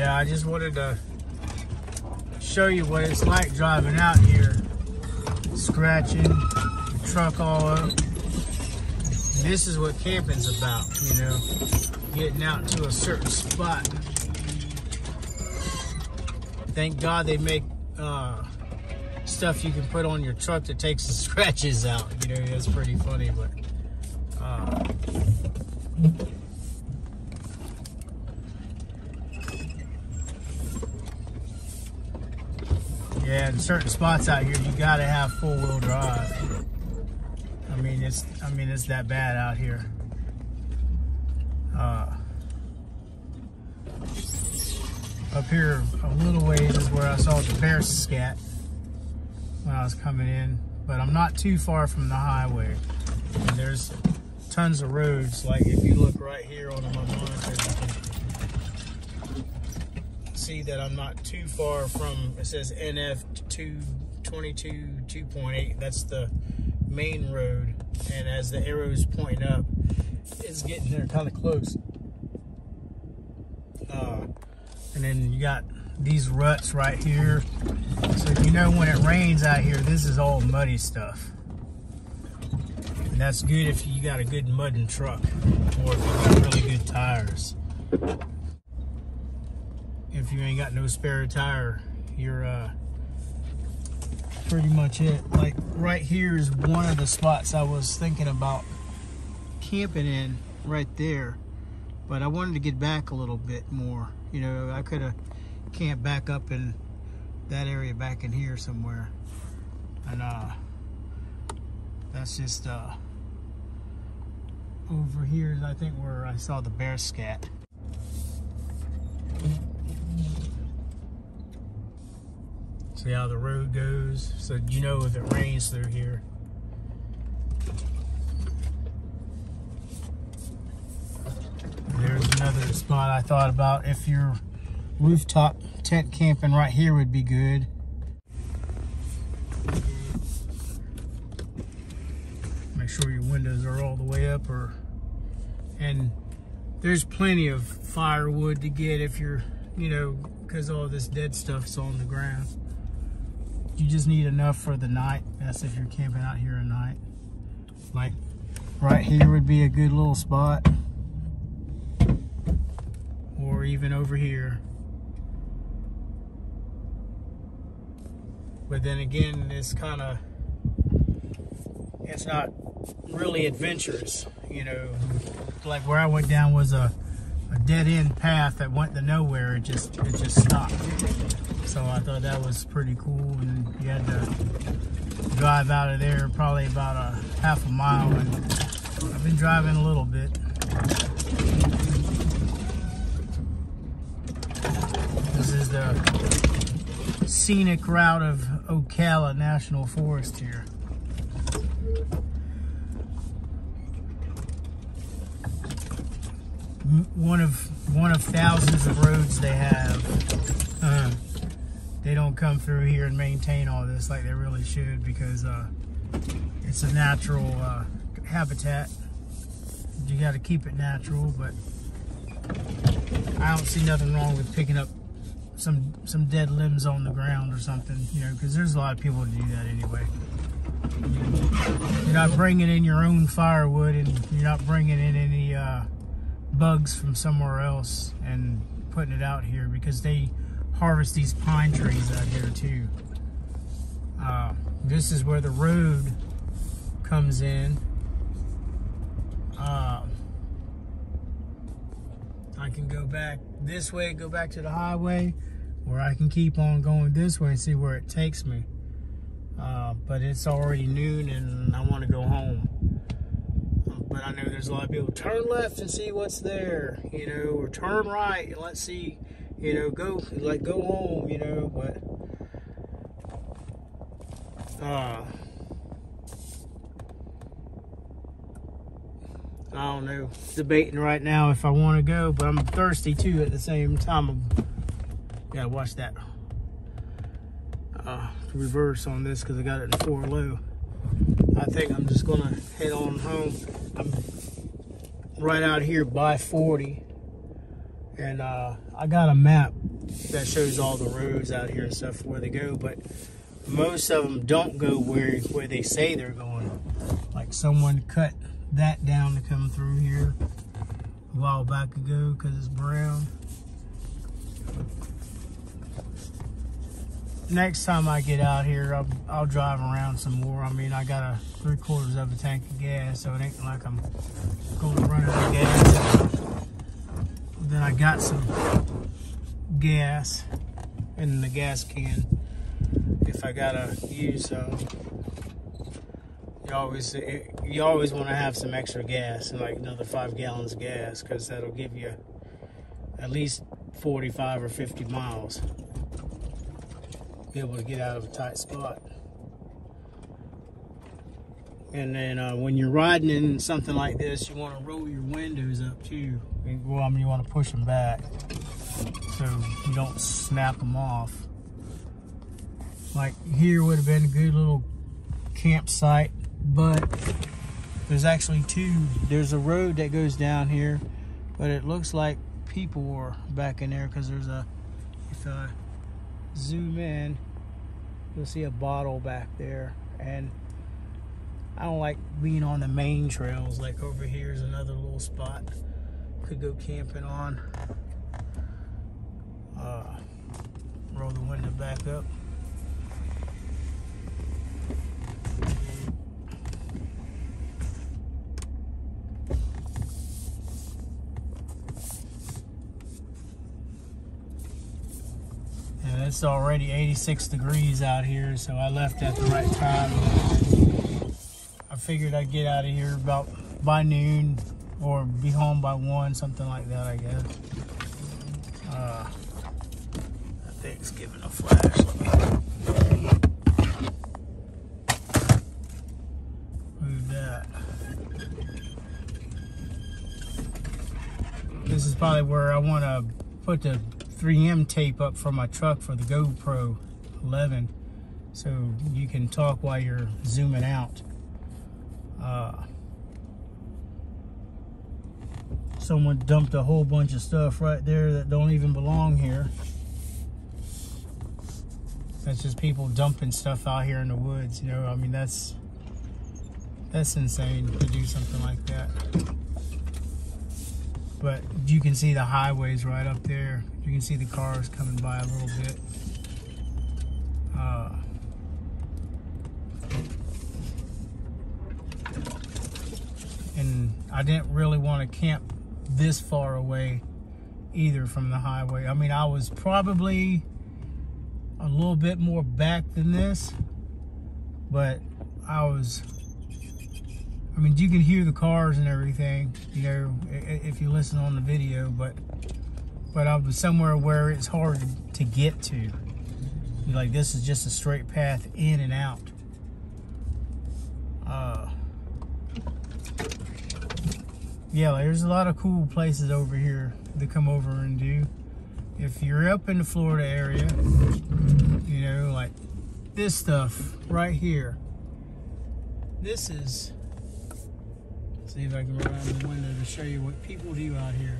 Yeah, I just wanted to show you what it's like driving out here. Scratching, the truck all up. This is what camping's about, you know. Getting out to a certain spot. Thank God they make stuff you can put on your truck that takes the scratches out. You know, that's pretty funny, but... yeah, in certain spots out here, you gotta have four-wheel drive. I mean, it's that bad out here. Up here a little ways is where I saw the bear scat when I was coming in, but I'm not too far from the highway. And there's tons of roads. Like if you look right here on my monitor, you can see that I'm not too far from. It says NF 222 2.8. That's the main road, and as the arrows point up, it's getting there kind of close. And then you got these ruts right here. So you know when it rains out here, this is all muddy stuff. And that's good if you got a good mudding truck or if you got really good tires. If you ain't got no spare tire, you're pretty much it. Like right here is one of the spots I was thinking about camping in right there. But I wanted to get back a little bit more. You know, I could have camped back up in that area back in here somewhere. And that's just over here is I think where I saw the bear scat. See how the road goes? So you know if it rains through here. There's another spot I thought about. If your rooftop tent camping right here would be good. Make sure your windows are all the way up, or and there's plenty of firewood to get if you're, you know, because all this dead stuff's on the ground. You just need enough for the night. That's if you're camping out here at night. Like right here would be a good little spot. Or even over here. But then again, it's kind of, it's not really adventurous, you know. Like where I went down was a dead end path that went to nowhere. It just stopped. So I thought that was pretty cool, and you had to drive out of there probably about a half a mile, and I've been driving a little bit. This is the scenic route of Ocala National Forest here. One of thousands of roads they have. They don't come through here and maintain all this like they really should, because it's a natural habitat. You got to keep it natural, but I don't see nothing wrong with picking up some dead limbs on the ground or something, you know, because there's a lot of people that do that anyway. You're not bringing in your own firewood, and you're not bringing in any bugs from somewhere else and putting it out here, because they harvest these pine trees out here too. This is where the road comes in. I can go back this way, go back to the highway, or I can keep on going this way and see where it takes me. But it's already noon and I want to go home. But I know there's a lot of people, turn left and see what's there, you know, or turn right and let's see, you know, go home, you know, but I don't know, debating right now if I want to go, but I'm thirsty too at the same time. I gotta watch that reverse on this because I got it in 4-low. I think I'm just gonna head on home. I'm right out here by 40, And I got a map that shows all the roads out here and stuff where they go, but most of them don't go where they say they're going. Like someone cut that down to come through here a while back ago because it's brown. Next time I get out here, I'll drive around some more. I mean, I got a 3/4 of a tank of gas, so it ain't like I'm going to run out of gas. Then I got some gas in the gas can if I gotta use some. You always want to have some extra gas, like another 5 gallons of gas, because that'll give you at least 45 or 50 miles. Be able to get out of a tight spot. And then when you're riding in something like this, you want to roll your windows up too. Well, I mean, you want to push them back so you don't snap them off. Like here would have been a good little campsite, but there's actually two. There's a road that goes down here, but it looks like people were back in there because there's a, if zoom in, you'll see a bottle back there. And I don't like being on the main trails. Like over here is another little spot could go camping on. Roll the window back up. It's already 86 degrees out here, so I left at the right time. I figured I'd get out of here about by noon or be home by 1, something like that, I guess. That thing's giving a flash. Move that. This is probably where I want to put the 3M tape up for my truck for the GoPro 11, so you can talk while you're zooming out. Someone dumped a whole bunch of stuff right there that don't even belong here. That's just people dumping stuff out here in the woods, you know. I mean, that's insane to do something like that. But you can see the highways right up there. You can see the cars coming by a little bit. And I didn't really want to camp this far away either from the highway. I mean, I was probably a little bit more back than this, but I mean, you can hear the cars and everything, you know, if you listen on the video, but I was somewhere where it's hard to get to. Like, this is just a straight path in and out. Yeah, like, there's a lot of cool places over here to come over and do. If you're up in the Florida area, you know, like this stuff right here. This is... See if I can roll out the window to show you what people do out here.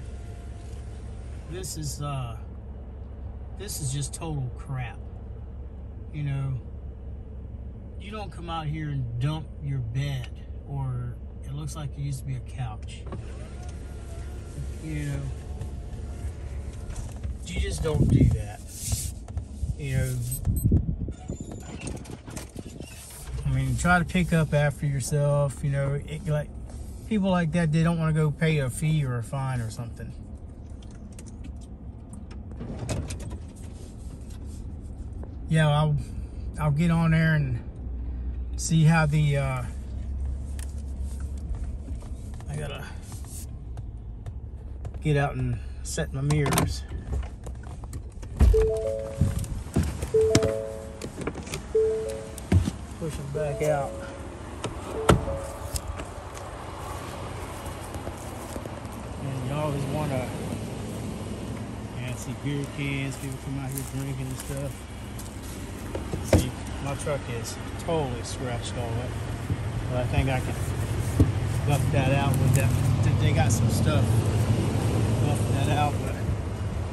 This is just total crap. You know, you don't come out here and dump your bed, or it looks like it used to be a couch. You know, you just don't do that. You know, I mean, try to pick up after yourself. You know, it, like, people like that, they don't want to go pay a fee or a fine or something. Yeah, I'll get on there and see how the I gotta get out and set my mirrors. Push them back out. Always want to, yeah, see beer cans, people come out here drinking and stuff. See, my truck is totally scratched all up, but I think I can buff that out with that. They got some stuff, buff that out, but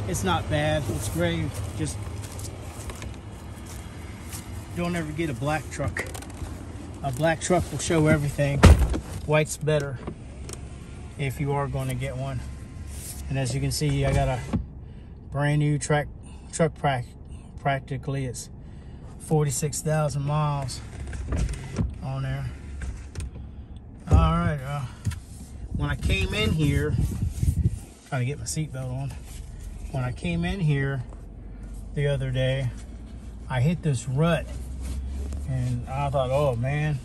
It's not bad, it's gray. Just don't ever get a black truck. A black truck will show everything. White's better if you are going to get one. And as you can see, I got a brand new truck practically. It's 46,000 miles on there. All right, when I came in here, trying to get my seatbelt on. When I came in here the other day, I hit this rut and I thought, oh man,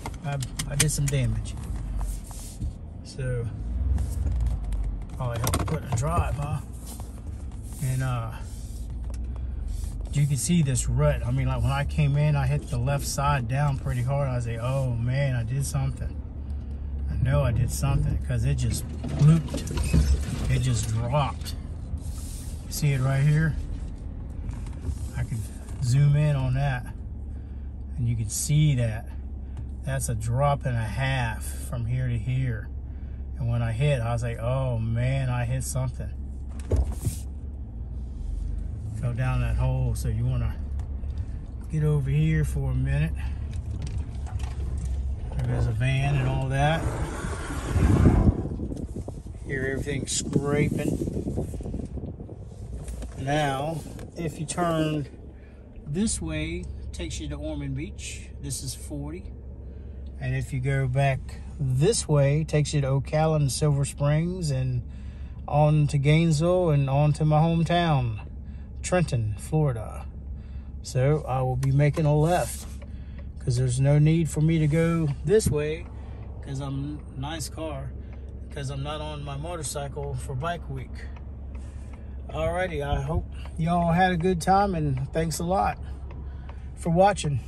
I did some damage. So, probably helped put it in drive, huh? And you can see this rut. I mean, like when I came in, I hit the left side down pretty hard. I was like, oh man, I did something. I know I did something because it just blooped. It just dropped. See it right here? I can zoom in on that and you can see that. That's a drop and a half from here to here. And when I hit, I was like, oh man, I hit something. Fell down that hole. So you wanna get over here for a minute. There's a van and all that. Hear everything scraping. Now, if you turn this way, takes you to Ormond Beach. This is 40. And if you go back this way, takes you to Ocala and Silver Springs and on to Gainesville and on to my hometown, Trenton, Florida. So I will be making a left because there's no need for me to go this way because I'm a nice car because I'm not on my motorcycle for bike week. Alrighty, I hope y'all had a good time and thanks a lot for watching.